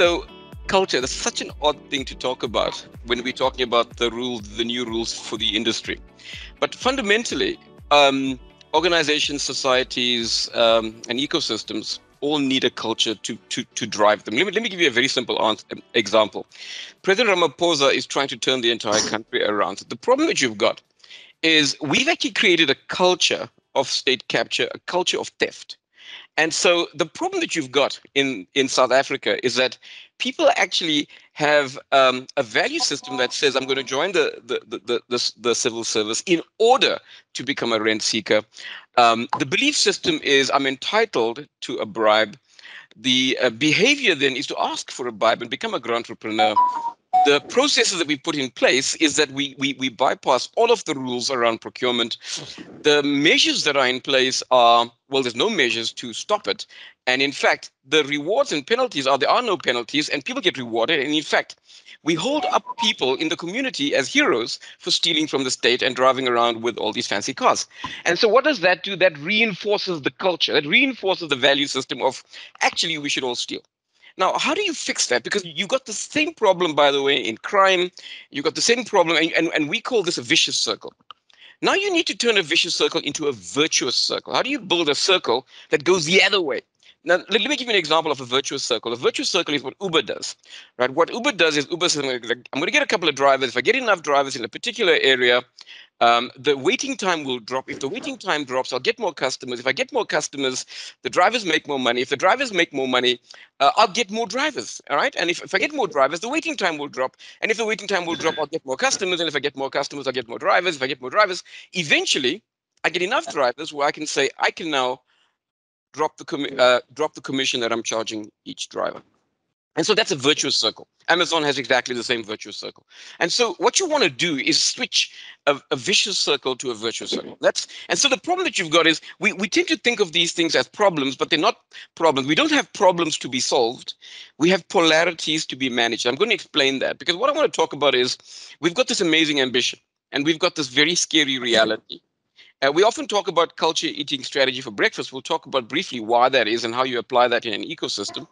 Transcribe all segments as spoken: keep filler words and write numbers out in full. So culture, that's such an odd thing to talk about when we're talking about the rules, the new rules for the industry. But fundamentally, um, organizations, societies, um, and ecosystems all need a culture to, to, to drive them. Let me, let me give you a very simple answer, example. President Ramaphosa is trying to turn the entire country around. The problem that you've got is we've actually created a culture of state capture, a culture of theft. And so the problem that you've got in, in South Africa is that people actually have um, a value system that says, I'm going to join the, the, the, the, the, the civil service in order to become a rent seeker. Um, the belief system is I'm entitled to a bribe. The uh, behavior then is to ask for a bribe and become a grantrepreneur. The processes that we put in place is that we, we, we bypass all of the rules around procurement. The measures that are in place are, well, there's no measures to stop it. And in fact, the rewards and penalties are, there are no penalties and people get rewarded. And in fact, we hold up people in the community as heroes for stealing from the state and driving around with all these fancy cars. And so what does that do? That reinforces the culture, that reinforces the value system of actually we should all steal. Now, how do you fix that? Because you've got the same problem, by the way, in crime. You've got the same problem, and, and, and we call this a vicious circle. Now you need to turn a vicious circle into a virtuous circle. How do you build a circle that goes the other way? Now, let, let me give you an example of a virtuous circle. A virtuous circle is what Uber does, right? What Uber does is Uber says, I'm going to get a couple of drivers. If I get enough drivers in a particular area, Um, the waiting time will drop. If the waiting time drops, I'll get more customers. If I get more customers, the drivers make more money. If the drivers make more money, uh, I'll get more drivers, all right? And if, if I get more drivers, the waiting time will drop. And if the waiting time will drop, I'll get more customers. And if I get more customers, I'll get more drivers. If I get more drivers, eventually, I get enough drivers where I can say, I can now drop the, com uh, drop the commission that I'm charging each driver. And so that's a virtuous circle. Amazon has exactly the same virtuous circle. And so what you want to do is switch a, a vicious circle to a virtuous circle. That's, and so the problem that you've got is we, we tend to think of these things as problems, but they're not problems. We don't have problems to be solved. We have polarities to be managed. I'm going to explain that because what I want to talk about is we've got this amazing ambition and we've got this very scary reality. Uh, we often talk about culture eating strategy for breakfast. We'll talk about briefly why that is and how you apply that in an ecosystem.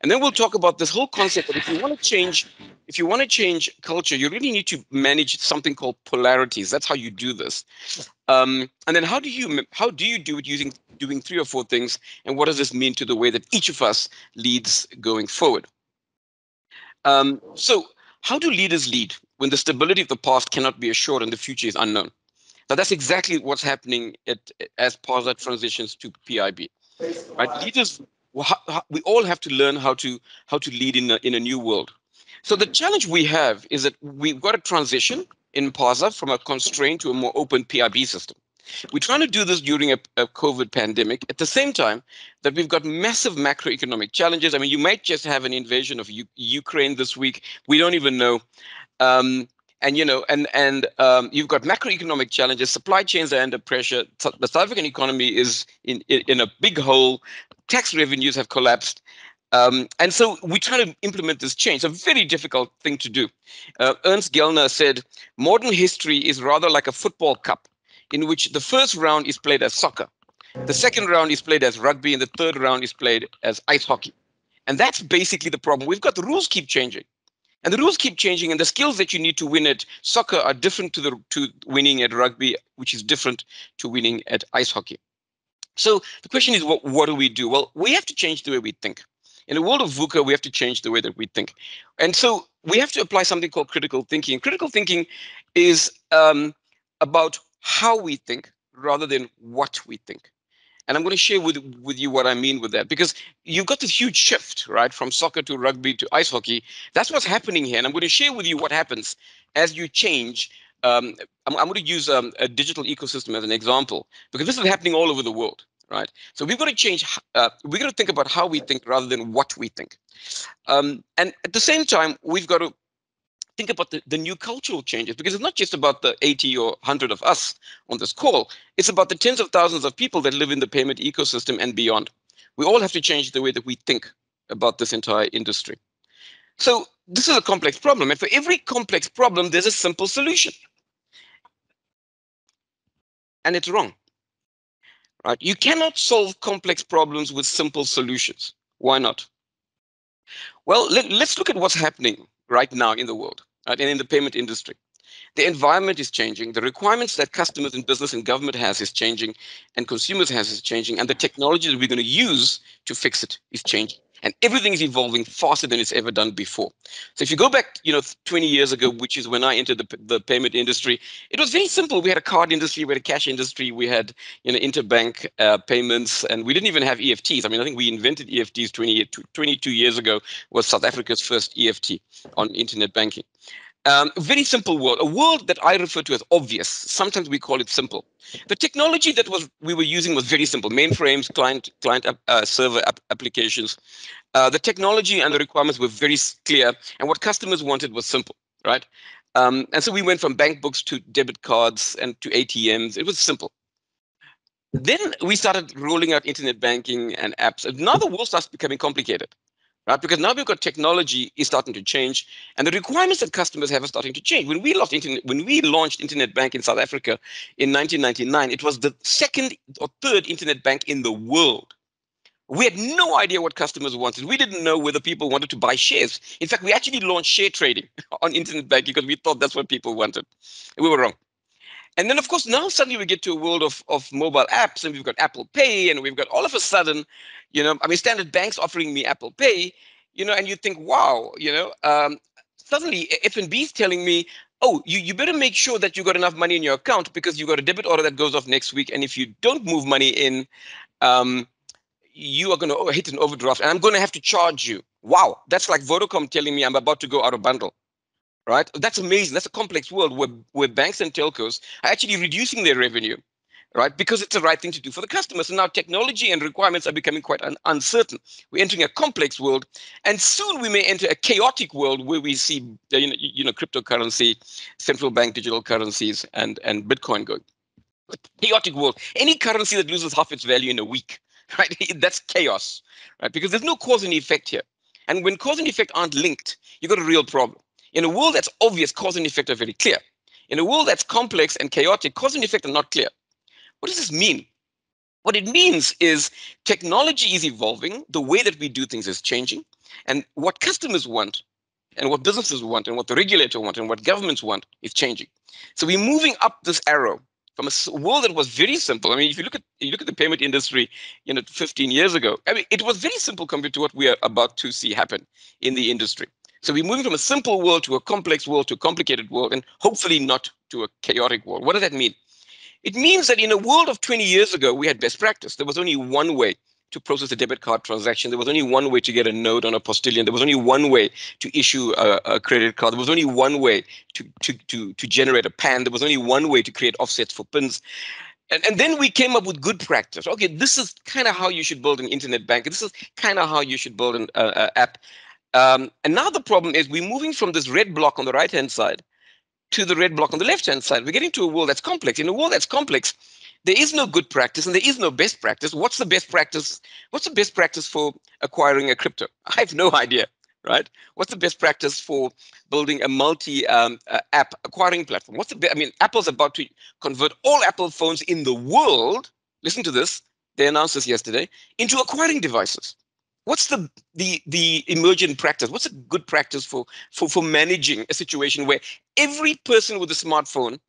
And then we'll talk about this whole concept that if you want to change, if you want to change culture, you really need to manage something called polarities. That's how you do this. Um, and then how do you how do you do it using doing three or four things? And what does this mean to the way that each of us leads going forward? Um, so how do leaders lead when the stability of the past cannot be assured and the future is unknown? Now, that's exactly what's happening at, as PASA transitions to P I B. Right? Leaders, we all have to learn how to how to lead in a, in a new world. So the challenge we have is that we've got a transition in PASA from a constrained to a more open P I B system. We're trying to do this during a, a COVID pandemic at the same time that we've got massive macroeconomic challenges. I mean, you might just have an invasion of U Ukraine this week. We don't even know. Um, And, you know, and, and um, you've got macroeconomic challenges, supply chains are under pressure. The South African economy is in, in, in a big hole. Tax revenues have collapsed. Um, and so we try to implement this change. It's a very difficult thing to do. Uh, Ernst Gellner said, modern history is rather like a football cup. in which the first round is played as soccer, the second round is played as rugby, and the third round is played as ice hockey. And that's basically the problem. We've got the rules keep changing. And the rules keep changing, and the skills that you need to win at soccer are different to the to winning at rugby, which is different to winning at ice hockey. So the question is, what, what do we do? Well, we have to change the way we think. In the world of VUCA, we have to change the way that we think. And so we have to apply something called critical thinking. Critical thinking is um, about how we think rather than what we think. And I'm going to share with, with you what I mean with that, because you've got this huge shift, right, from soccer to rugby to ice hockey. That's what's happening here. And I'm going to share with you what happens as you change. Um, I'm, I'm going to use um, a digital ecosystem as an example, because this is happening all over the world, right? So we've got to change. Uh, we've got to think about how we think rather than what we think. Um, and at the same time, we've got to think about the, the new cultural changes, because it's not just about the eighty or one hundred of us on this call. It's about the tens of thousands of people that live in the payment ecosystem and beyond. We all have to change the way that we think about this entire industry. So this is a complex problem. And for every complex problem, there's a simple solution. And it's wrong. Right? You cannot solve complex problems with simple solutions. Why not? Well, let, let's look at what's happening right now in the world, right, and in the payment industry. The environment is changing, the requirements that customers and business and government has is changing, and consumers has is changing, and the technology that we're going to use to fix it is changing. And everything is evolving faster than it's ever done before. So if you go back, you know, twenty years ago, which is when I entered the, the payment industry, it was very simple. We had a card industry, we had a cash industry, we had, you know, interbank uh, payments, and we didn't even have E F Ts. I mean, I think we invented E F Ts twenty-two years ago. Was South Africa's first E F T on internet banking. Um, very simple world, a world that I refer to as obvious. Sometimes we call it simple. The technology that was we were using was very simple: mainframes, client, client, uh, server ap applications. Uh, the technology and the requirements were very clear, and what customers wanted was simple, right? Um, and so we went from bank books to debit cards and to A T Ms. It was simple. Then we started rolling out internet banking and apps, and now the world starts becoming complicated. Right? Because now we've got technology is starting to change, and the requirements that customers have are starting to change. When we launched internet, when we launched internet bank in South Africa in nineteen ninety-nine, it was the second or third internet bank in the world. We had no idea what customers wanted. We didn't know whether people wanted to buy shares. In fact, we actually launched share trading on internet banking because we thought that's what people wanted. We were wrong. And then, of course, now suddenly we get to a world of, of mobile apps, and we've got Apple Pay, and we've got all of a sudden, you know, I mean, Standard Bank's offering me Apple Pay, you know, and you think, wow, you know, um, suddenly F N B's telling me, oh, you, you better make sure that you got enough money in your account because you got a debit order that goes off next week. And if you don't move money in, um, you are going to hit an overdraft, and I'm going to have to charge you. Wow, that's like Vodacom telling me I'm about to go out of bundle. Right? That's amazing. That's a complex world where, where banks and telcos are actually reducing their revenue, right? Because it's the right thing to do for the customers. And now technology and requirements are becoming quite un uncertain. We're entering a complex world, and soon we may enter a chaotic world where we see, you know, you know cryptocurrency, central bank digital currencies, and, and Bitcoin going. Chaotic world. Any currency that loses half its value in a week, right? That's chaos, right? Because there's no cause and effect here. And when cause and effect aren't linked, you've got a real problem. In a world that's obvious, cause and effect are very clear. In a world that's complex and chaotic, cause and effect are not clear. What does this mean? What it means is technology is evolving, the way that we do things is changing, and what customers want, and what businesses want, and what the regulator wants, and what governments want is changing. So we're moving up this arrow from a world that was very simple. I mean, if you look at you look at the payment industry, you know, fifteen years ago, I mean, it was very simple compared to what we are about to see happen in the industry. So we're moving from a simple world to a complex world to a complicated world, and hopefully not to a chaotic world. What does that mean? It means that in a world of twenty years ago, we had best practice. There was only one way to process a debit card transaction. There was only one way to get a note on a postillion. There was only one way to issue a, a credit card. There was only one way to, to, to, to generate a P A N. There was only one way to create offsets for P I Ns. And, and then we came up with good practice. Okay, this is kind of how you should build an internet bank. This is kind of how you should build an uh, uh, app. Um, and now the problem is we're moving from this red block on the right-hand side to the red block on the left-hand side. We're getting to a world that's complex. In a world that's complex, there is no good practice and there is no best practice. What's the best practice? What's the best practice for acquiring a crypto? I have no idea, right? What's the best practice for building a multi-app um, uh, acquiring platform? What's the be- I mean, Apple's about to convert all Apple phones in the world, listen to this, they announced this yesterday, into acquiring devices. What's the the the emergent practice? What's a good practice for, for, for managing a situation where every person with a smartphone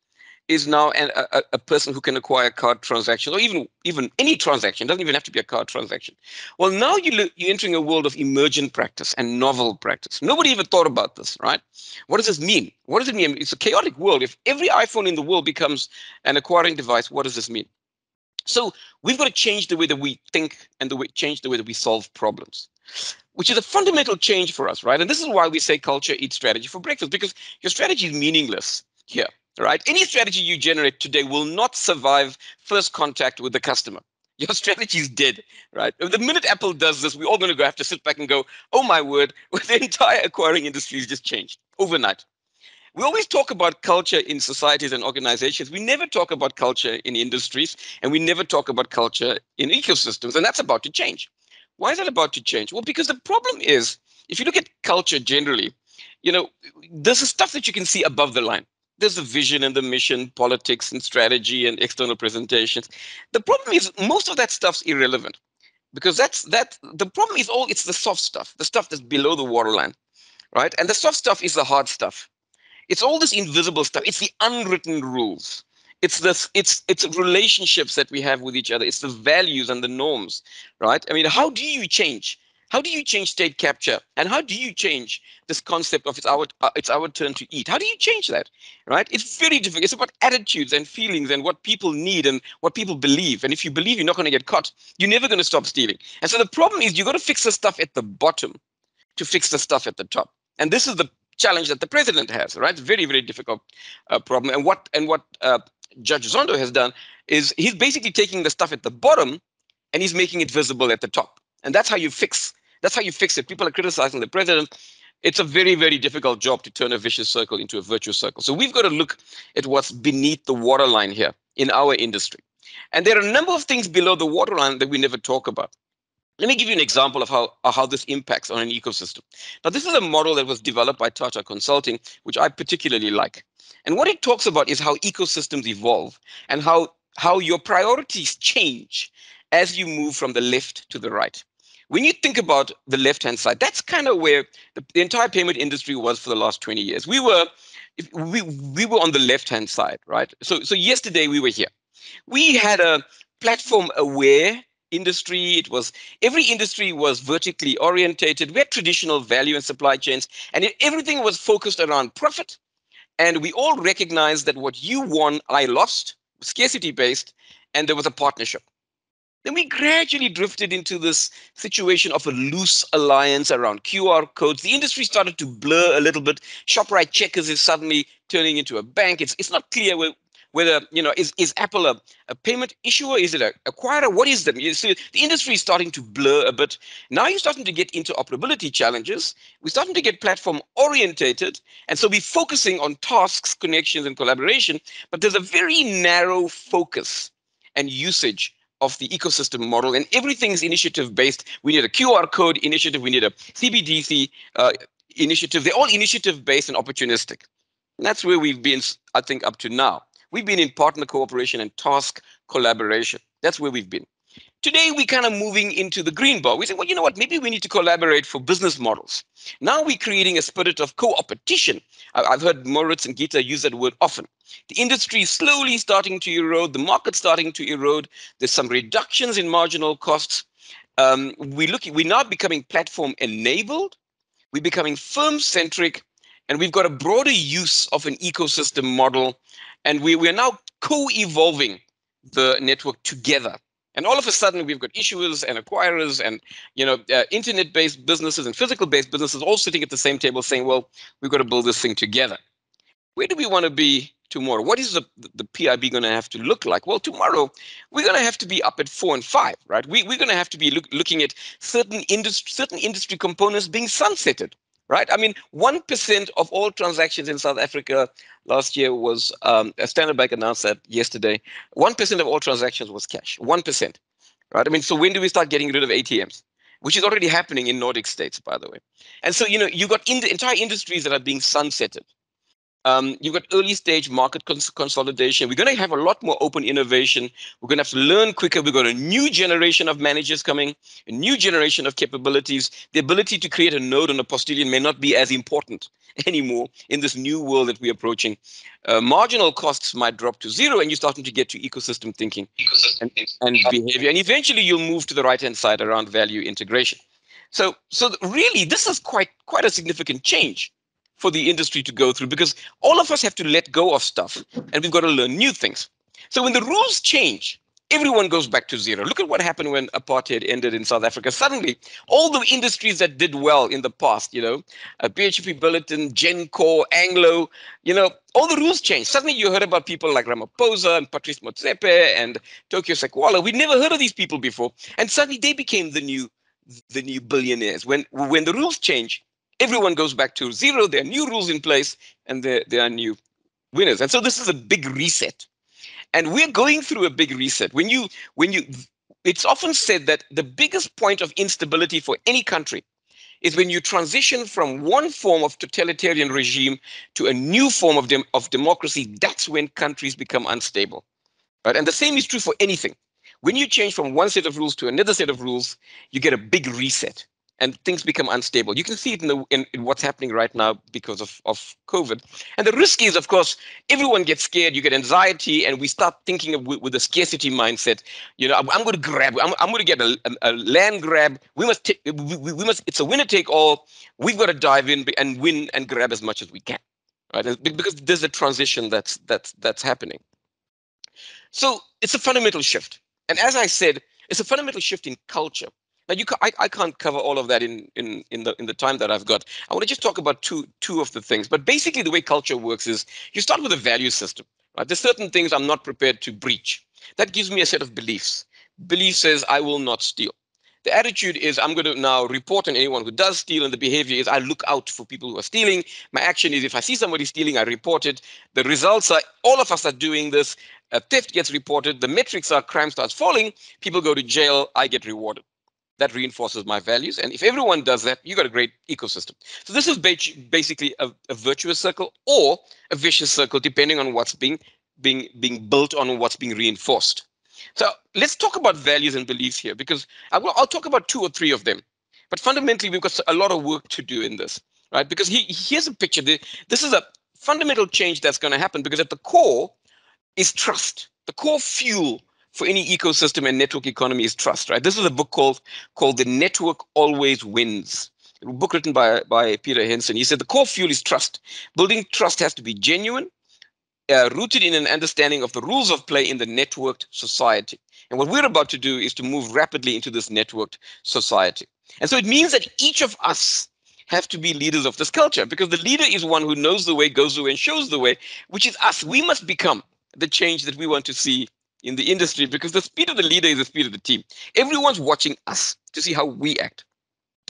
is now an, a, a person who can acquire card transactions, or even, even any transaction, doesn't even have to be a card transaction. Well, now you lo- you're entering a world of emergent practice and novel practice. Nobody even thought about this, right? What does this mean? What does it mean? It's a chaotic world. If every iPhone in the world becomes an acquiring device, what does this mean? So we've got to change the way that we think and the way, change the way that we solve problems, which is a fundamental change for us, right? And this is why we say culture eats strategy for breakfast, because your strategy is meaningless here. Right? Any strategy you generate today will not survive first contact with the customer. Your strategy is dead, right? The minute Apple does this, we're all going to go have to sit back and go, oh my word, the entire acquiring industry has just changed overnight. We always talk about culture in societies and organizations. We never talk about culture in industries, and we never talk about culture in ecosystems, and that's about to change. Why is that about to change? Well, because the problem is, if you look at culture generally, you know, there's the stuff that you can see above the line. There's the vision and the mission, politics and strategy and external presentations. The problem is most of that stuff's irrelevant, because that's that. The problem is all it's the soft stuff, the stuff that's below the waterline, right? And the soft stuff is the hard stuff. It's all this invisible stuff. It's the unwritten rules. It's this. It's it's relationships that we have with each other. It's the values and the norms, right? I mean, how do you change? How do you change state capture, and how do you change this concept of it's our uh, it's our turn to eat? How do you change that, right? It's very difficult. It's about attitudes and feelings and what people need and what people believe. And if you believe, you're not going to get caught. You're never going to stop stealing. And so the problem is you've got to fix the stuff at the bottom to fix the stuff at the top. And this is the challenge that the president has, right? It's a very, very difficult uh, problem. And what and what uh, Judge Zondo has done is he's basically taking the stuff at the bottom and he's making it visible at the top. And that's how you fix That's how you fix it. People are criticizing the president. It's a very, very difficult job to turn a vicious circle into a virtuous circle. So we've got to look at what's beneath the waterline here in our industry. And there are a number of things below the waterline that we never talk about. Let me give you an example of how, how this impacts on an ecosystem. Now, this is a model that was developed by Tata Consulting, which I particularly like. And what it talks about is how ecosystems evolve and how, how your priorities change as you move from the left to the right. When you think about the left-hand side, that's kind of where the, the entire payment industry was for the last twenty years. We were we we were on the left-hand side, right? So so yesterday we were here. We had a platform-aware industry. It was every industry was vertically orientated. We had traditional value and supply chains, and it, everything was focused around profit. And we all recognized that what you won, I lost, scarcity-based, and there was a partnership. Then we gradually drifted into this situation of a loose alliance around Q R codes. The industry started to blur a little bit. ShopRite Checkers is suddenly turning into a bank. It's it's not clear whether, whether you know, is, is Apple a, a payment issuer? Is it an acquirer? What is them? So the industry is starting to blur a bit. Now you're starting to get interoperability challenges. We're starting to get platform orientated. And so we're focusing on tasks, connections, and collaboration. But there's a very narrow focus and usage of the ecosystem model, and everything's initiative-based. We need a Q R code initiative. We need a C B D C uh, initiative. They're all initiative-based and opportunistic. And that's where we've been, I think, up to now. We've been in partner cooperation and task collaboration. That's where we've been. Today, we're kind of moving into the green bar. We say, well, you know what? Maybe we need to collaborate for business models. Now we're creating a spirit of co-opetition. I've heard Moritz and Gita use that word often. The industry is slowly starting to erode. The market's starting to erode. There's some reductions in marginal costs. Um, we look, we're now becoming platform-enabled. We're becoming firm-centric. And we've got a broader use of an ecosystem model. And we, we are now co-evolving the network together. And all of a sudden, we've got issuers and acquirers and, you know, uh, internet-based businesses and physical-based businesses all sitting at the same table saying, well, we've got to build this thing together. Where do we want to be tomorrow? What is the, the P I B going to have to look like? Well, tomorrow, we're going to have to be up at four and five, right? We, we're going to have to be look, looking at certain industry, certain industry components being sunsetted, right? I mean, one percent of all transactions in South Africa last year was, um, Standard Bank announced that yesterday, one percent of all transactions was cash, one percent, right? I mean, so when do we start getting rid of A T Ms? which is already happening in Nordic states, by the way. And so, you know, you've got in the entire industries that are being sunsetted. Um, you've got early stage market cons consolidation. We're going to have a lot more open innovation. We're going to have to learn quicker. We've got a new generation of managers coming, a new generation of capabilities. The ability to create a node and a postilion may not be as important anymore in this new world that we're approaching. Uh, marginal costs might drop to zero, and you're starting to get to ecosystem thinking and, and behavior. And eventually you'll move to the right-hand side around value integration. So, so really, this is quite, quite a significant change for the industry to go through, because all of us have to let go of stuff and we've got to learn new things. So when the rules change, everyone goes back to zero. Look at what happened when apartheid ended in South Africa. Suddenly, all the industries that did well in the past, you know, uh, B H P Billiton, Gencor, Anglo, you know, all the rules changed. Suddenly you heard about people like Ramaphosa and Patrice Motsepe and Tokyo Sekwala. We'd never heard of these people before. And suddenly they became the new, the new billionaires. When, when the rules change, everyone goes back to zero. There are new rules in place, and there, there are new winners. And so this is a big reset. And we're going through a big reset. When you, when you, it's often said that the biggest point of instability for any country is when you transition from one form of totalitarian regime to a new form of, dem of democracy. That's when countries become unstable. Right? And the same is true for anything. When you change from one set of rules to another set of rules, you get a big reset. And things become unstable. You can see it in, the, in, in what's happening right now because of, of COVID. And the risk is, of course, everyone gets scared, you get anxiety, and we start thinking of, with, with a scarcity mindset. You know, I'm, I'm going to grab, I'm, I'm going to get a, a, a land grab. We must, we, we, we must, it's a winner take all. We've got to dive in and win and grab as much as we can, right? Because there's a transition that's, that's, that's happening. So it's a fundamental shift. And as I said, it's a fundamental shift in culture. Now, you ca I, I can't cover all of that in, in, in, the, in the time that I've got. I want to just talk about two, two of the things. But basically, the way culture works is you start with a value system. Right? There's certain things I'm not prepared to breach. That gives me a set of beliefs. Belief says, I will not steal. The attitude is, I'm going to now report on anyone who does steal. And the behavior is, I look out for people who are stealing. My action is, if I see somebody stealing, I report it. The results are, all of us are doing this. A theft gets reported. The metrics are, crime starts falling. People go to jail. I get rewarded. That reinforces my values. And if everyone does that, you've got a great ecosystem. So this is basically a, a virtuous circle or a vicious circle, depending on what's being, being, being built on, what's being reinforced. So let's talk about values and beliefs here, because I will, I'll talk about two or three of them. But fundamentally, we've got a lot of work to do in this, right? Because he, here's a picture. This is a fundamental change that's going to happen, because at the core is trust, the core fuel for any ecosystem and network economy is trust, right? This is a book called called The Network Always Wins, a book written by, by Peter Henson. He said the core fuel is trust. Building trust has to be genuine, uh, rooted in an understanding of the rules of play in the networked society. And what we're about to do is to move rapidly into this networked society. And so it means that each of us have to be leaders of this culture, because the leader is one who knows the way, goes the way, and shows the way, which is us. We must become the change that we want to see in the industry, because the speed of the leader is the speed of the team. Everyone's watching us to see how we act.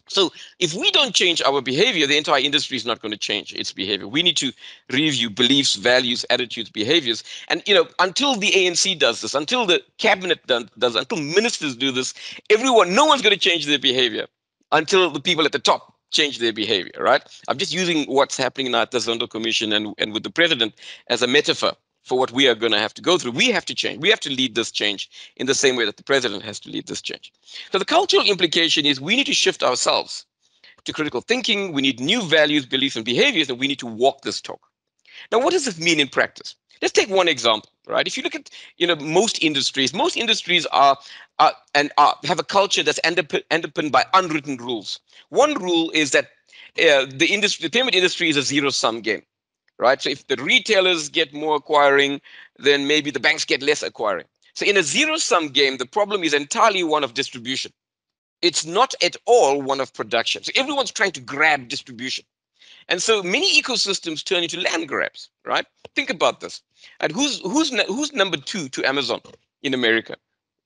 So if we don't change our behavior, the entire industry is not going to change its behavior. We need to review beliefs, values, attitudes, behaviors. And, you know, until the A N C does this, until the cabinet done, does, until ministers do this, everyone, no one's going to change their behavior until the people at the top change their behavior, right? I'm just using what's happening now at the Zondo Commission and, and with the president as a metaphor for what we are going to have to go through. We have to change. We have to lead this change in the same way that the president has to lead this change. So the cultural implication is we need to shift ourselves to critical thinking. We need new values, beliefs, and behaviors, and we need to walk this talk. Now, what does this mean in practice? Let's take one example, right? If you look at, you know, most industries, most industries are, are and are, have a culture that's underpinned by unwritten rules. One rule is that uh, the industry, the payment industry, is a zero-sum game. Right? So if the retailers get more acquiring, then maybe the banks get less acquiring. So in a zero-sum game, the problem is entirely one of distribution. It's not at all one of production. So everyone's trying to grab distribution. And so many ecosystems turn into land grabs, right? Think about this. And who's, who's, who's number two to Amazon in America?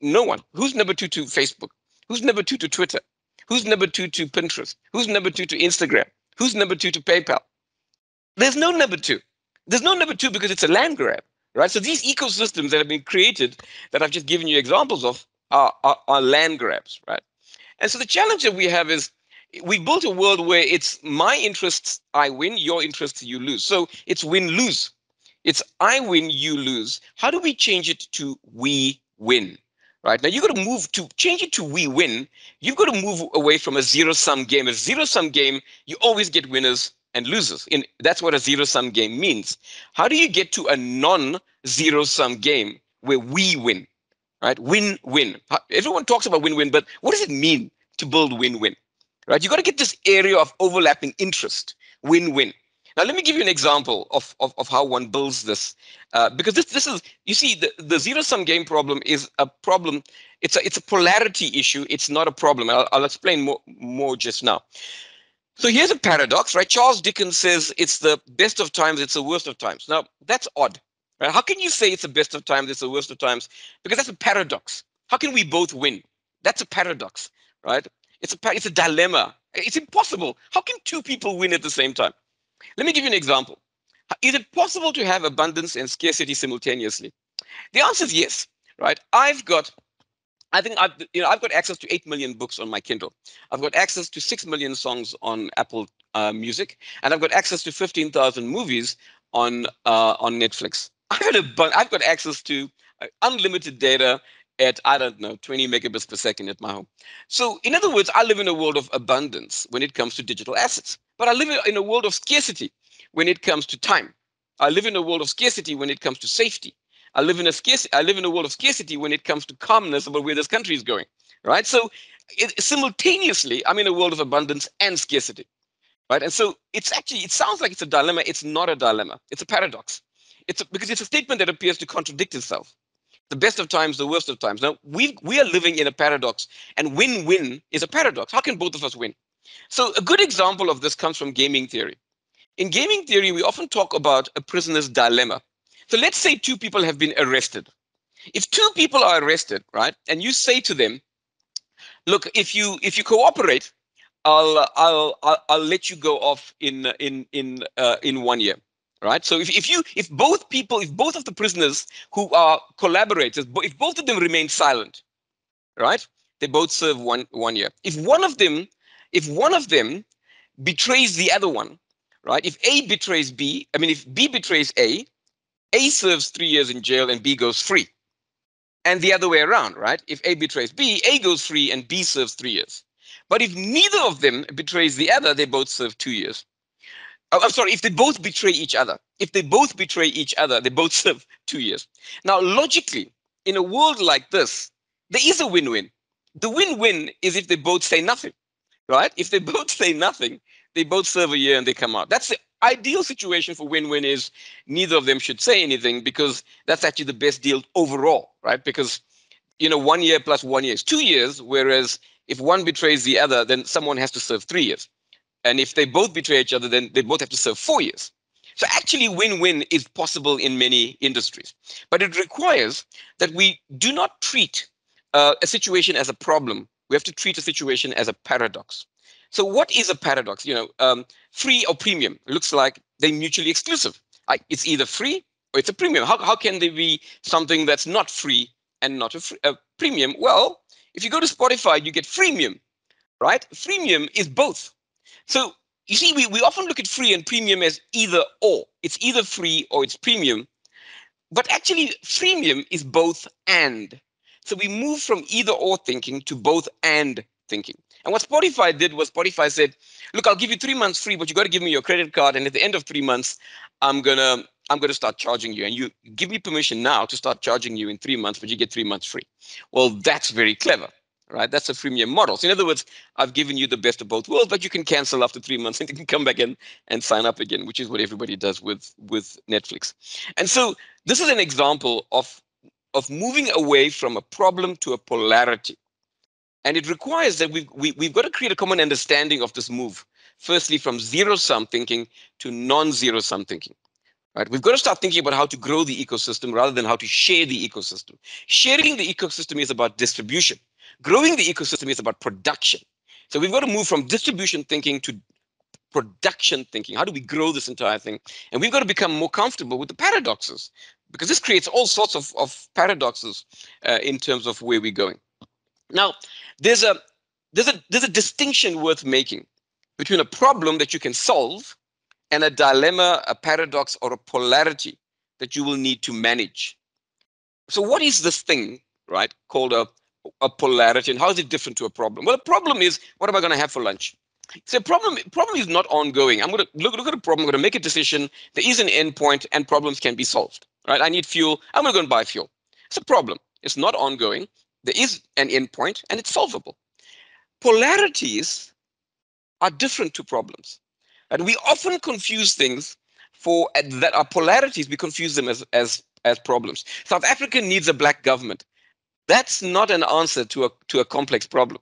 No one. Who's number two to Facebook? Who's number two to Twitter? Who's number two to Pinterest? Who's number two to Instagram? Who's number two to PayPal? There's no number two. There's no number two because it's a land grab, right? So these ecosystems that have been created, that I've just given you examples of, are, are, are land grabs, right? And so the challenge that we have is we've built a world where it's my interests, I win, your interests, you lose. So it's win-lose. It's I win, you lose. How do we change it to we win? Right now, you've got to move to change it to we win. You've got to move away from a zero-sum game. A zero-sum game, you always get winners and losers. In, that's what a zero-sum game means. How do you get to a non-zero-sum game where we win? Right, win-win. Everyone talks about win-win, but what does it mean to build win-win? Right, you've got to get this area of overlapping interest, win-win. Now, let me give you an example of, of, of how one builds this, uh, because this this is, you see, the, the zero-sum game problem is a problem. It's a, it's a polarity issue. It's not a problem. I'll, I'll explain more, more just now. So here's a paradox, right? Charles Dickens says it's the best of times, it's the worst of times. Now, that's odd. Right? How can you say it's the best of times, it's the worst of times? Because that's a paradox. How can we both win? That's a paradox, right? It's a, it's a dilemma. It's impossible. How can two people win at the same time? Let me give you an example. Is it possible to have abundance and scarcity simultaneously? The answer is yes, right? I've got, I think I've, you know, I've got access to eight million books on my Kindle. I've got access to six million songs on Apple uh, Music, and I've got access to fifteen thousand movies on uh, on Netflix. I've, a, I've got access to uh, unlimited data at, I don't know, twenty megabits per second at my home. So in other words, I live in a world of abundance when it comes to digital assets. But I live in a world of scarcity when it comes to time. I live in a world of scarcity when it comes to safety. I live in a scarce, I live in a world of scarcity when it comes to calmness about where this country is going, right? So it, simultaneously, I'm in a world of abundance and scarcity, right? And so it's actually, it sounds like it's a dilemma. It's not a dilemma. It's a paradox. It's a, because it's a statement that appears to contradict itself. The best of times, the worst of times. Now, we we are living in a paradox, and win-win is a paradox. How can both of us win? So a good example of this comes from gaming theory. In gaming theory, we often talk about a prisoner's dilemma. So let's say two people have been arrested. If two people are arrested, right, and you say to them, look, if you if you cooperate, I'll I'll I'll, I'll let you go off in in in uh, in one year. Right. So if, if you if both people, if both of the prisoners who are collaborators, if both of them remain silent, right, they both serve one one year. If one of them If one of them betrays the other one, right? If A betrays B, I mean, if B betrays A, A serves three years in jail and B goes free. And the other way around, right? If A betrays B, A goes free and B serves three years. But if neither of them betrays the other, they both serve two years. Oh, I'm sorry, if they both betray each other, if they both betray each other, they both serve two years. Now, logically, in a world like this, there is a win-win. The win-win is if they both say nothing. Right? If they both say nothing, they both serve a year and they come out. That's the ideal situation for win-win, is neither of them should say anything, because that's actually the best deal overall, right? Because, you know, one year plus one year is two years, whereas if one betrays the other, then someone has to serve three years. And if they both betray each other, then they both have to serve four years. So actually win-win is possible in many industries, but it requires that we do not treat uh, a situation as a problem. We have to treat a situation as a paradox. So what is a paradox? You know, um, free or premium, it looks like they're mutually exclusive. I, it's either free or it's a premium. How, how can there be something that's not free and not a, free, a premium? Well, if you go to Spotify, you get freemium, right? Freemium is both. So you see, we, we often look at free and premium as either or. It's either free or it's premium. But actually, freemium is both and. So we move from either or thinking to both and thinking. And what Spotify did was Spotify said, look, I'll give you three months free, but you got to give me your credit card. And at the end of three months, I'm going to I'm going to start charging you. And you give me permission now to start charging you in three months, but you get three months free. Well, that's very clever, right? That's a freemium model. So in other words, I've given you the best of both worlds, but you can cancel after three months and you can come back in and sign up again, which is what everybody does with with Netflix. And so this is an example of of moving away from a problem to a polarity. And it requires that we've, we, we've got to create a common understanding of this move, firstly from zero-sum thinking to non-zero-sum thinking. Right? We've got to start thinking about how to grow the ecosystem rather than how to share the ecosystem. Sharing the ecosystem is about distribution. Growing the ecosystem is about production. So we've got to move from distribution thinking to production thinking. How do we grow this entire thing? And we've got to become more comfortable with the paradoxes, because this creates all sorts of, of paradoxes uh, in terms of where we're going. Now, there's a there's a there's a distinction worth making between a problem that you can solve and a dilemma, a paradox, or a polarity that you will need to manage. So what is this thing, right, called a, a polarity, and how is it different to a problem? Well, a problem is, what am I going to have for lunch? So problem problem is not ongoing. I'm going to look, look at a problem, I'm going to make a decision, there is an endpoint, and problems can be solved, right? I need fuel, I'm going to go and buy fuel. It's a problem. It's not ongoing. There is an endpoint, and it's solvable. Polarities are different to problems. And we often confuse things for that are polarities, we confuse them as, as, as problems. South Africa needs a black government. That's not an answer to a, to a complex problem.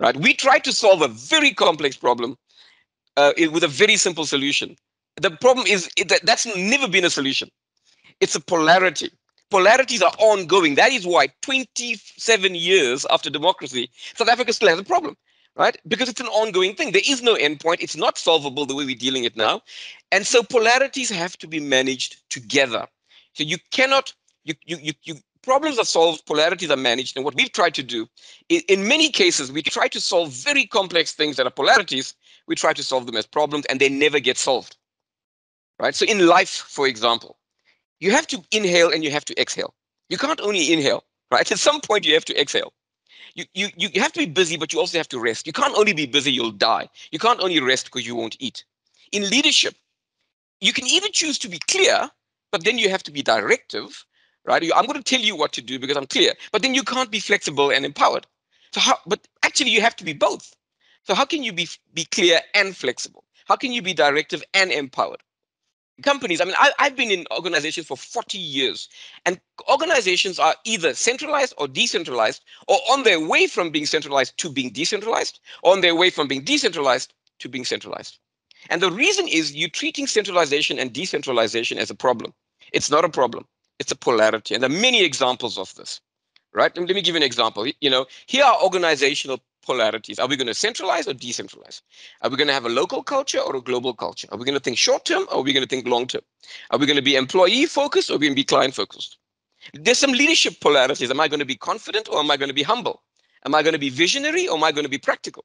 Right? We tried to solve a very complex problem uh, with a very simple solution. The problem is that that's never been a solution. It's a polarity. Polarities are ongoing. That is why twenty-seven years after democracy, South Africa still has a problem, right? Because it's an ongoing thing. There is no endpoint. It's not solvable the way we're dealing it now. And so polarities have to be managed together. So you cannot, you, you, you, you problems are solved, polarities are managed. And what we've tried to do, in, in many cases, we try to solve very complex things that are polarities. We try to solve them as problems, and they never get solved. Right? So in life, for example, you have to inhale and you have to exhale. You can't only inhale, right? At some point, you have to exhale. You, you, you have to be busy, but you also have to rest. You can't only be busy, you'll die. You can't only rest because you won't eat. In leadership, you can either choose to be clear, but then you have to be directive. Right? I'm going to tell you what to do because I'm clear, but then you can't be flexible and empowered. So, how, but actually you have to be both. So how can you be, be clear and flexible? How can you be directive and empowered? Companies, I mean, I, I've been in organizations for forty years, and organizations are either centralized or decentralized, or on their way from being centralized to being decentralized, or on their way from being decentralized to being centralized. And the reason is you're treating centralization and decentralization as a problem. It's not a problem. It's a polarity, and there are many examples of this, right? Let me give you an example. You know, here are organizational polarities. Are we going to centralize or decentralize? Are we going to have a local culture or a global culture? Are we going to think short-term or are we going to think long-term? Are we going to be employee-focused or are we going to be client-focused? There's some leadership polarities. Am I going to be confident or am I going to be humble? Am I going to be visionary or am I going to be practical?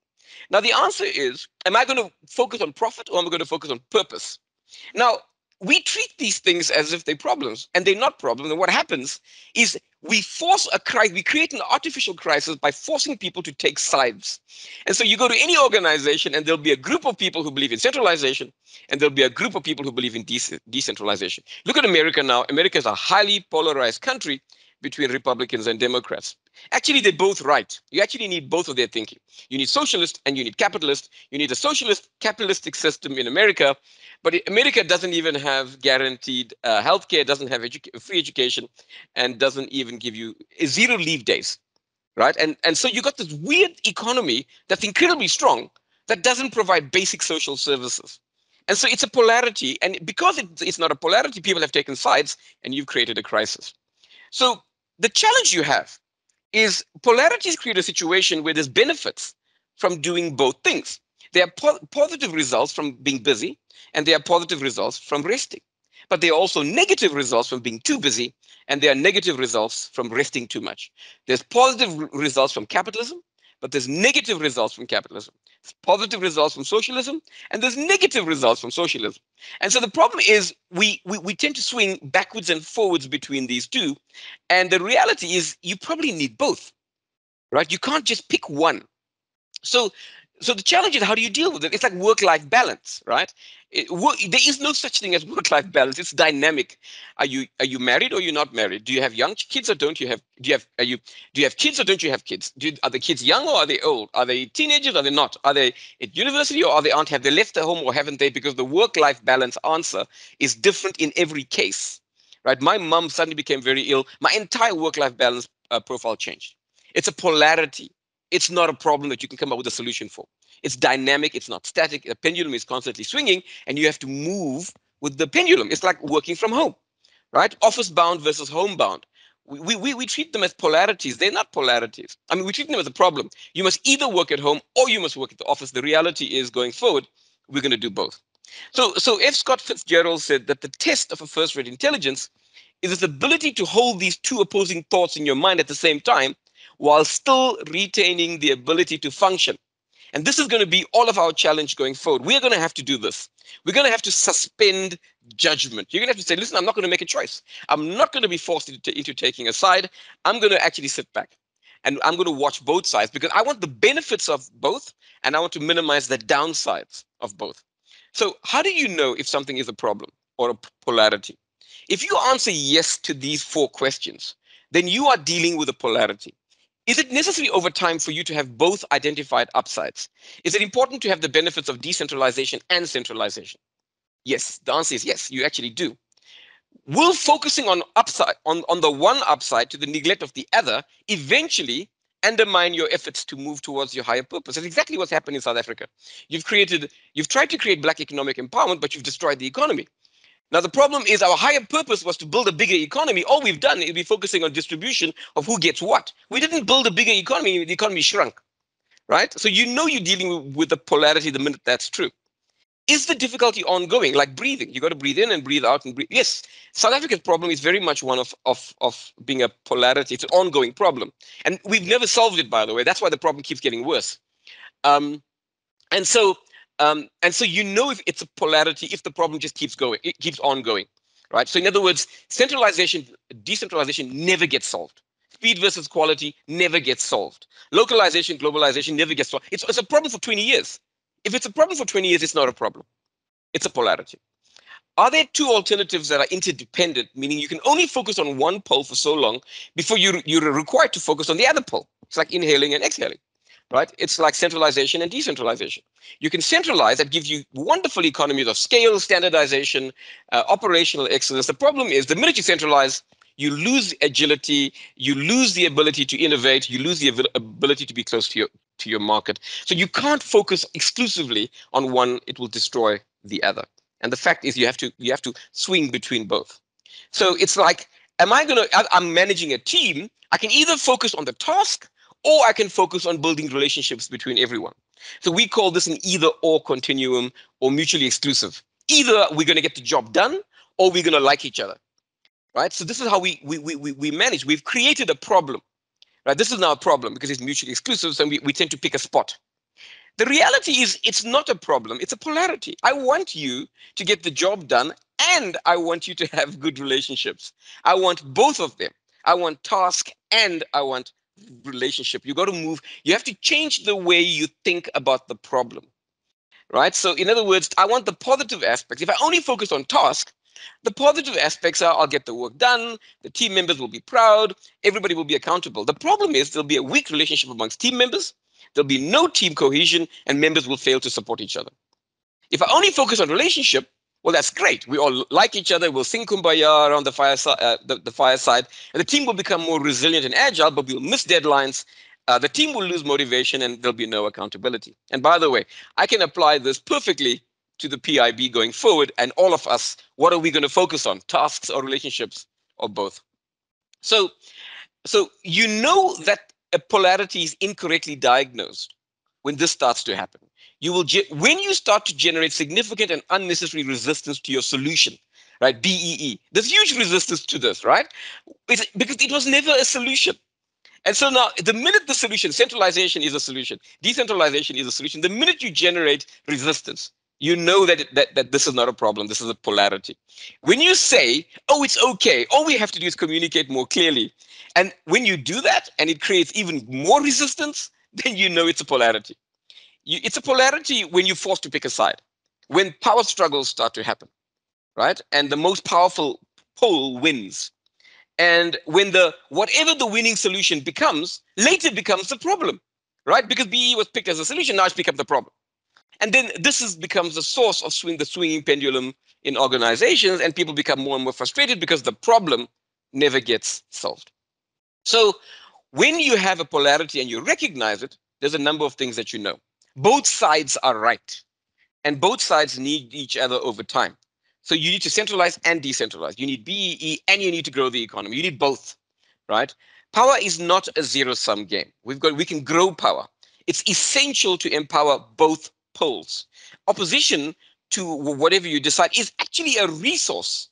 Now, the answer is, am I going to focus on profit or am I going to focus on purpose? Now, we treat these things as if they're problems, and they're not problems. And what happens is we force a crisis, we create an artificial crisis by forcing people to take sides. And so you go to any organization, and there'll be a group of people who believe in centralization, and there'll be a group of people who believe in de- decentralization. Look at America now. America is a highly polarized country between Republicans and Democrats. Actually, they're both right. You actually need both of their thinking. You need socialist and you need capitalist. You need a socialist capitalistic system in America. But America doesn't even have guaranteed uh, health care, doesn't have edu- free education, and doesn't even give you zero leave days, right? And, and so you got this weird economy that's incredibly strong that doesn't provide basic social services. And so it's a polarity. And because it, it's not a polarity, people have taken sides and you've created a crisis. So the challenge you have is polarities create a situation where there's benefits from doing both things. There are po- positive results from being busy, and there are positive results from resting. But there are also negative results from being too busy, and there are negative results from resting too much. There's positive r- results from capitalism, but there's negative results from capitalism. There's positive results from socialism, and there's negative results from socialism. And so the problem is we, we, we tend to swing backwards and forwards between these two. And the reality is you probably need both, right? You can't just pick one. So So the challenge is, how do you deal with it? It's like work-life balance, right? It, work, there is no such thing as work-life balance. It's dynamic. Are you are you married or you're not married? Do you have young kids or don't you have? Do you have are you do you have kids or don't you have kids? Do, are the kids young or are they old? Are they teenagers or are they not? Are they at university or are they aren't? Have they left their home or haven't they? Because the work-life balance answer is different in every case, right? My mom suddenly became very ill. My entire work-life balance uh, profile changed. It's a polarity. It's not a problem that you can come up with a solution for. It's dynamic. It's not static. The pendulum is constantly swinging, and you have to move with the pendulum. It's like working from home, right? Office-bound versus home-bound. We, we, we treat them as polarities. They're not polarities. I mean, we treat them as a problem. You must either work at home or you must work at the office. The reality is, going forward, we're going to do both. So, so F. Scott Fitzgerald said that the test of a first-rate intelligence is its ability to hold these two opposing thoughts in your mind at the same time, while still retaining the ability to function And this is going to be all of our challenge going forward. We're going to have to do this. We're going to have to suspend judgment. You're going to have to say, listen, I'm not going to make a choice. I'm not going to be forced into, into taking a side. I'm going to actually sit back and I'm going to watch both sides because I want the benefits of both and I want to minimize the downsides of both. So how do you know if something is a problem or a polarity? If you answer yes to these four questions, then you are dealing with a polarity. Is it necessary over time for you to have both identified upsides? Is it important to have the benefits of decentralization and centralization? Yes, the answer is yes, you actually do. Will focusing on upside on, on the one upside to the neglect of the other eventually undermine your efforts to move towards your higher purpose? That's exactly what's happened in South Africa. You've created, you've tried to create black economic empowerment, but you've destroyed the economy. Now, the problem is our higher purpose was to build a bigger economy. All we've done is be focusing on distribution of who gets what. We didn't build a bigger economy. The economy shrunk, right? So you know you're dealing with the polarity the minute that's true. Is the difficulty ongoing, like breathing? You got to breathe in and breathe out and breathe. Yes, South Africa's problem is very much one of, of, of being a polarity. It's an ongoing problem. And we've never solved it, by the way. That's why the problem keeps getting worse. Um, and so... Um, and so you know if it's a polarity, if the problem just keeps going, it keeps on going, right? So in other words, centralization, decentralization never gets solved. Speed versus quality never gets solved. Localization, globalization never gets solved. It's, it's a problem for twenty years. If it's a problem for twenty years, it's not a problem. It's a polarity. Are there two alternatives that are interdependent, meaning you can only focus on one pole for so long before you, you're required to focus on the other pole? It's like inhaling and exhaling. Right? It's like centralization and decentralization. You can centralize, that gives you wonderful economies of scale, standardization, uh, operational excellence. The problem is the minute you centralize, you lose agility, you lose the ability to innovate, you lose the ab ability to be close to your, to your market. So you can't focus exclusively on one, it will destroy the other. And the fact is you have to, you have to swing between both. So it's like, am I going to, I'm managing a team, I can either focus on the task or I can focus on building relationships between everyone. So we call this an either or continuum or mutually exclusive. Either we're going to get the job done or we're going to like each other, right? So this is how we, we, we, we manage. We've created a problem, right? This is now a problem because it's mutually exclusive, so we, we tend to pick a spot. The reality is it's not a problem, it's a polarity. I want you to get the job done and I want you to have good relationships. I want both of them. I want task and I want relationship. You got to move. You have to change the way you think about the problem, right? So in other words, I want the positive aspects. If I only focus on task, the positive aspects are I'll get the work done. The team members will be proud. Everybody will be accountable. The problem is there'll be a weak relationship amongst team members. There'll be no team cohesion and members will fail to support each other. If I only focus on relationship, well, that's great. We all like each other. We'll sing Kumbaya around the fireside, uh, the, the fireside, and the team will become more resilient and agile, but we'll miss deadlines. Uh, the team will lose motivation and there'll be no accountability. And by the way, I can apply this perfectly to the P I B going forward and all of us. What are we going to focus on? Tasks or relationships or both? So, so you know that a polarity is incorrectly diagnosed when this starts to happen. You will when you start to generate significant and unnecessary resistance to your solution, right? B E E. There's huge resistance to this, right? It's because it was never a solution. And so now the minute the solution, centralization is a solution, decentralization is a solution, the minute you generate resistance, you know that, that, that this is not a problem. This is a polarity. When you say, oh, it's okay, all we have to do is communicate more clearly. And when you do that and it creates even more resistance, then you know it's a polarity. You, it's a polarity when you're forced to pick a side, when power struggles start to happen, right? And the most powerful pole wins. And when the whatever the winning solution becomes, later becomes the problem, right? Because B E was picked as a solution, now it's become the problem. And then this is, becomes the source of swing, the swinging pendulum in organizations, and people become more and more frustrated because the problem never gets solved. So when you have a polarity and you recognize it, there's a number of things that you know. Both sides are right, and both sides need each other over time. So you need to centralize and decentralize. You need B E E and you need to grow the economy. You need both, right? Power is not a zero-sum game. We've got, we can grow power. It's essential to empower both poles. Opposition to whatever you decide is actually a resource.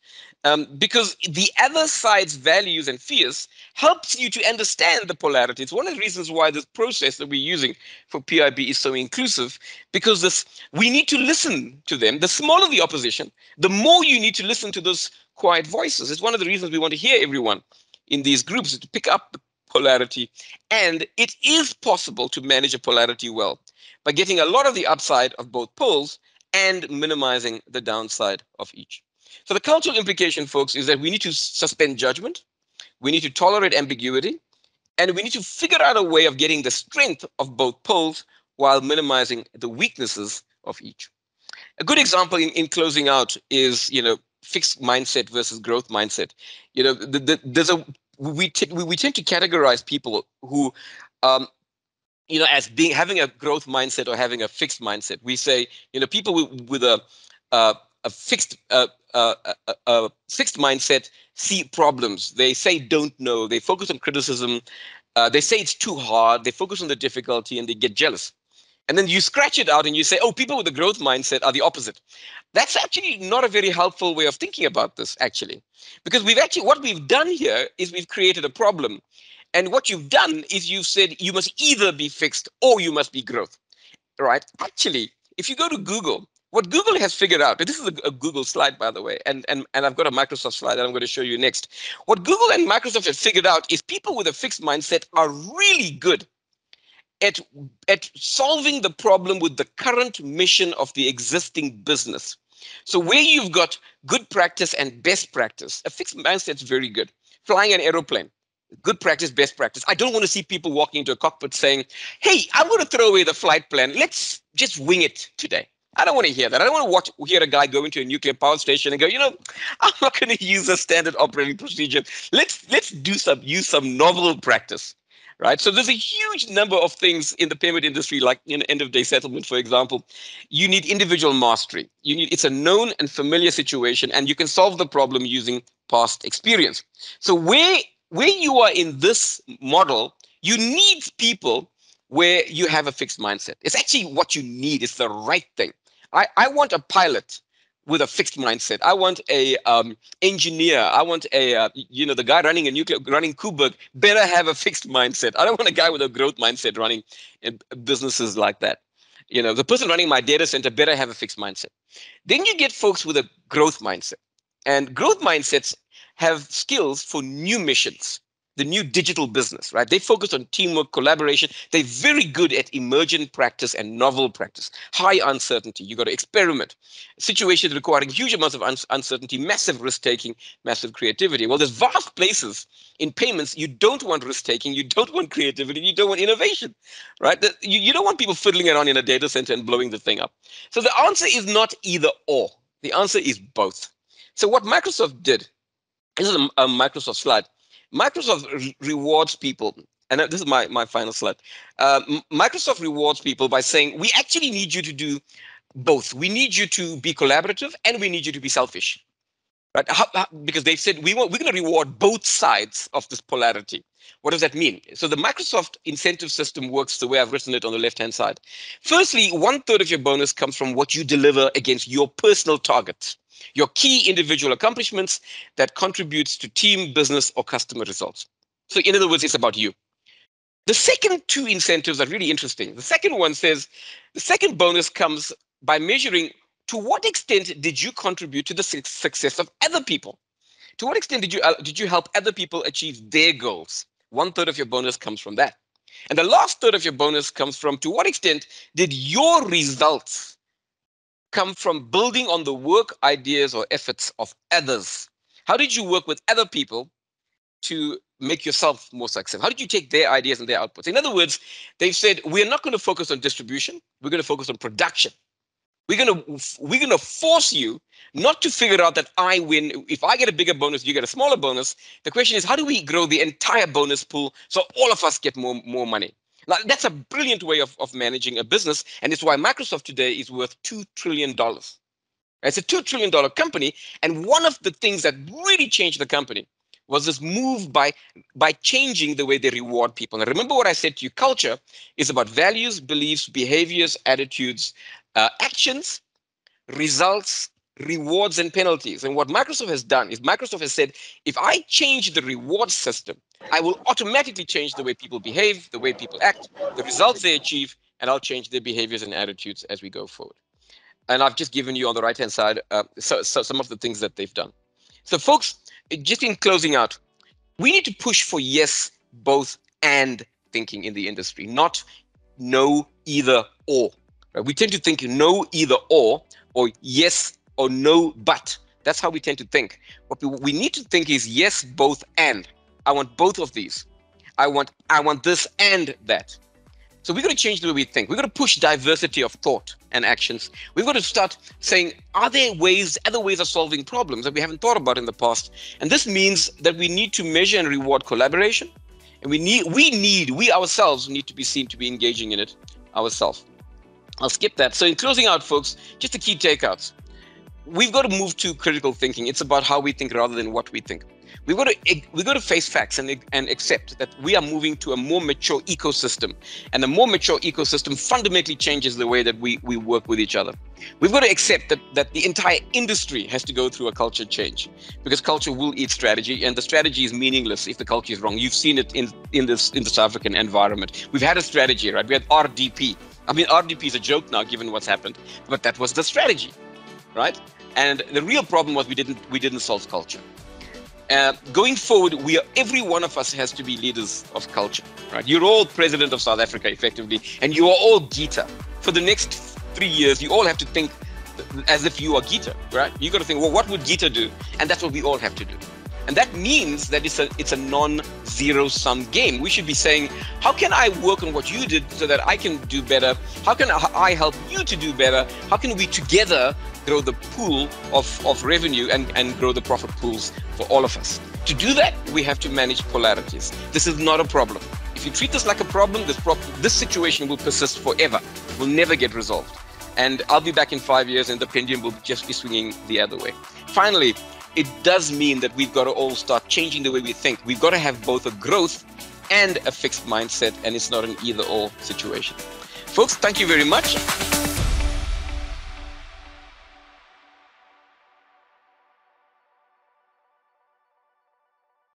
Um, because the other side's values and fears helps you to understand the polarity. It's one of the reasons why this process that we're using for P I B is so inclusive, because this, we need to listen to them. The smaller the opposition, the more you need to listen to those quiet voices. It's one of the reasons we want to hear everyone in these groups, to pick up the polarity. And it is possible to manage a polarity well by getting a lot of the upside of both poles and minimizing the downside of each. So the cultural implication, folks, is that we need to suspend judgment, we need to tolerate ambiguity, and we need to figure out a way of getting the strength of both poles while minimizing the weaknesses of each. A good example in, in closing out is, you know, fixed mindset versus growth mindset. You know, the, the, there's a we, t we we tend to categorize people who, um, you know, as being having a growth mindset or having a fixed mindset. We say, you know, people with, with a uh, a fixed uh, Uh, a, a fixed mindset see problems. They say don't know. They focus on criticism. Uh, they say it's too hard. They focus on the difficulty and they get jealous. And then you scratch it out and you say, oh, people with a growth mindset are the opposite. That's actually not a very helpful way of thinking about this, actually, because we've actually what we've done here is we've created a problem. And what you've done is you've said you must either be fixed or you must be growth, right? Actually, if you go to Google, what Google has figured out, and this is a, a Google slide, by the way, and, and, and I've got a Microsoft slide that I'm going to show you next. What Google and Microsoft have figured out is people with a fixed mindset are really good at, at solving the problem with the current mission of the existing business. So where you've got good practice and best practice, a fixed mindset's very good. Flying an aeroplane, good practice, best practice. I don't want to see people walking into a cockpit saying, hey, I'm going to throw away the flight plan. Let's just wing it today. I don't want to hear that. I don't want to watch, hear a guy go into a nuclear power station and go, you know, I'm not going to use a standard operating procedure. Let's let's do some use some novel practice, right? So there's a huge number of things in the payment industry, like in end of day settlement, for example. You need individual mastery. You need it's a known and familiar situation, and you can solve the problem using past experience. So where where you are in this model, you need people where you have a fixed mindset. It's actually what you need. It's the right thing. I, I want a pilot with a fixed mindset. I want a um, engineer. I want a, uh, you know, the guy running a nuclear, running Kuberg better have a fixed mindset. I don't want a guy with a growth mindset running businesses like that. You know, the person running my data center better have a fixed mindset. Then you get folks with a growth mindset. And growth mindsets have skills for new missions. The new digital business, right? They focus on teamwork, collaboration. They're very good at emergent practice and novel practice. High uncertainty, you got to experiment. Situations requiring huge amounts of un uncertainty, massive risk-taking, massive creativity. Well, there's vast places in payments you don't want risk-taking, you don't want creativity, you don't want innovation, right? The, you, you don't want people fiddling around in a data center and blowing the thing up. So the answer is not either or. The answer is both. So what Microsoft did, this is a, a Microsoft slide, Microsoft re rewards people, and this is my, my final slide. Uh, Microsoft rewards people by saying, we actually need you to do both. We need you to be collaborative and we need you to be selfish, right? How, how, because they've said, we want, we're going to reward both sides of this polarity. What does that mean? So the Microsoft incentive system works the way I've written it on the left-hand side. Firstly, one third of your bonus comes from what you deliver against your personal targets. Your key individual accomplishments that contributes to team, business, or customer results. So in other words, it's about you. The second two incentives are really interesting. The second one says, the second bonus comes by measuring to what extent did you contribute to the su success of other people? To what extent did you, uh, did you help other people achieve their goals? One third of your bonus comes from that. And the last third of your bonus comes from to what extent did your results come from building on the work, ideas, or efforts of others. How did you work with other people to make yourself more successful? How did you take their ideas and their outputs? In other words, they've said, we're not going to focus on distribution. We're going to focus on production. We're going to, we're going to force you not to figure out that I win. If I get a bigger bonus, you get a smaller bonus. The question is, how do we grow the entire bonus pool so all of us get more, more money? Now, that's a brilliant way of, of managing a business, and it's why Microsoft today is worth two trillion dollars. It's a two trillion dollar company, and one of the things that really changed the company was this move by, by changing the way they reward people. Now, remember what I said to you, culture is about values, beliefs, behaviors, attitudes, uh, actions, results, rewards and penalties. And what Microsoft has done is Microsoft has said, if I change the reward system, I will automatically change the way people behave, the way people act, the results they achieve, and I'll change their behaviors and attitudes as we go forward. And I've just given you on the right-hand side uh, so, so some of the things that they've done. So folks, just in closing out, we need to push for yes, both, and thinking in the industry, not no, either, or. Right? We tend to think no, either, or, or yes, or no, but. That's how we tend to think. What we need to think is yes, both, and. I want both of these. I want, I want this and that. So we're going to change the way we think. We're going to push diversity of thought and actions. We've got to start saying, are there ways, other ways of solving problems that we haven't thought about in the past? And this means that we need to measure and reward collaboration. And we need, we need, we ourselves need to be seen to be engaging in it ourselves. I'll skip that. So in closing out, folks, just the key takeouts. We've got to move to critical thinking. It's about how we think rather than what we think. We've got to, we've got to face facts and, and accept that we are moving to a more mature ecosystem. And a more mature ecosystem fundamentally changes the way that we, we work with each other. We've got to accept that, that the entire industry has to go through a culture change, because culture will eat strategy, and the strategy is meaningless if the culture is wrong. You've seen it in, in, this, in the South African environment. We've had a strategy, right? We had R D P. I mean, R D P is a joke now, given what's happened, but that was the strategy, right? And the real problem was we didn't, we didn't solve culture. Uh, going forward, we are, every one of us has to be leaders of culture, right? You're all president of South Africa, effectively, and you are all Gita. For the next three years, you all have to think as if you are Gita, right? You've got to think, well, what would Gita do? And that's what we all have to do. And that means that it's a, it's a non-zero-sum game. We should be saying, how can I work on what you did so that I can do better? How can I help you to do better? How can we together grow the pool of, of revenue and, and grow the profit pools for all of us? To do that, we have to manage polarities. This is not a problem. If you treat this like a problem, this, pro this situation will persist forever. It will never get resolved. And I'll be back in five years and the pendulum will just be swinging the other way. Finally, it does mean that we've got to all start changing the way we think. We've got to have both a growth and a fixed mindset, and it's not an either-or situation. Folks, thank you very much.